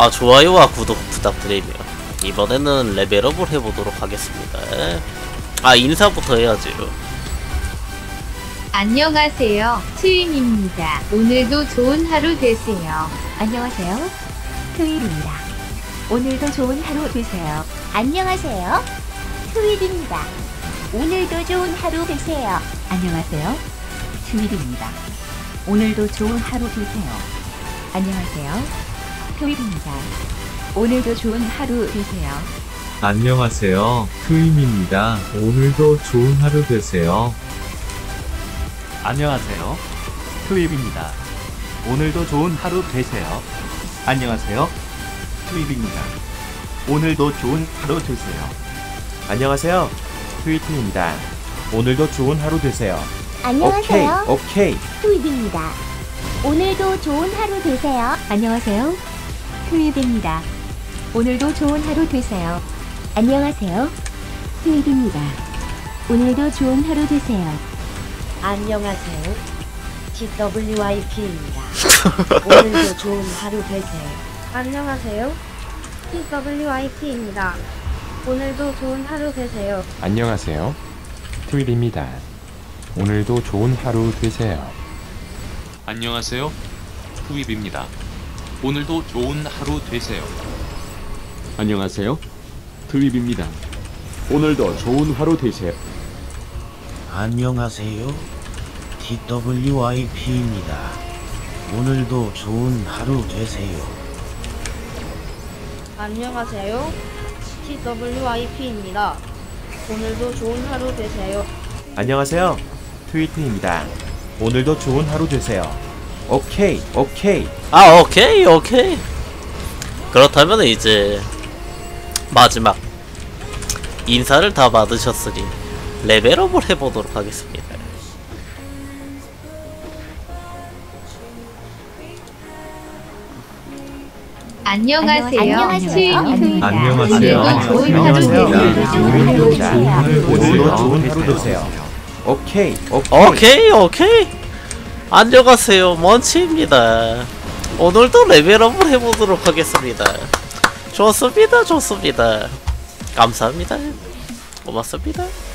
아, 좋아요와 구독 부탁드리며 이번에는 레벨업을 해보도록 하겠습니다. 아, 인사부터 해야지요. 안녕하세요, 트윈입니다. 오늘도 좋은 하루 되세요. 안녕하세요, 트윈입니다. 오늘도 좋은 하루 되세요. 안녕하세요, 트윈입니다. 오늘도 좋은 하루 되세요. 안녕하세요, 트윈입니다. 오늘도 좋은 하루 되세요. 안녕하세요, 트윈입니다. 오늘도 좋은 하루 되세요. 안녕하세요, 트윈입니다. 오늘도 좋은 하루 되세요. 안녕하세요, 트윈입니다. 오늘도 좋은 하루 되세요. 안녕하세요, 트윈입니다. 오늘도 좋은 하루 되세요. 안녕하세요, 트윈입니다. 오늘도 좋은 하루 되세요. 안녕하세요, 오케이, 트윈입니다. 오늘도 좋은 하루 되세요. 안녕하세요, 트윗입니다. 오늘도 좋은 하루 되세요. 안녕하세요, 트윗입니다. 오늘도 좋은 하루 되세요. 안녕하세요, TWIP입니다. 오늘도 좋은 하루 되세요. 안녕하세요, TWIP입니다. 오늘도 좋은 하루 되세요. 안녕하세요, 트윗입니다. 오늘도 좋은 하루 되세요. 안녕하세요, 트윗입니다. 오늘도 좋은 하루 되세요. 안녕하세요, 드립입니다. 오늘도 좋은 하루 되세요. 안녕하세요, DWIP입니다. 오늘도 좋은 하루 되세요. 안녕하세요, DWIP입니다. 오늘도 좋은 하루 되세요. 안녕하세요, 트위트입니다. 오늘도 좋은 하루 되세요. 오케이, 오케이. 아, 오케이, 오케이. 그렇다면 이제 마지막 인사를 다 받으셨으니 레벨업을 해보도록 하겠습니다. 안녕하세요, 트윈입니다. 안녕하세요, 오늘도 좋은 하루 되세요. 오케이, 오케이, 오케이. 안녕하세요, 먼치입니다. 오늘도 레벨업을 해보도록 하겠습니다. 좋습니다, 좋습니다. 감사합니다. 고맙습니다.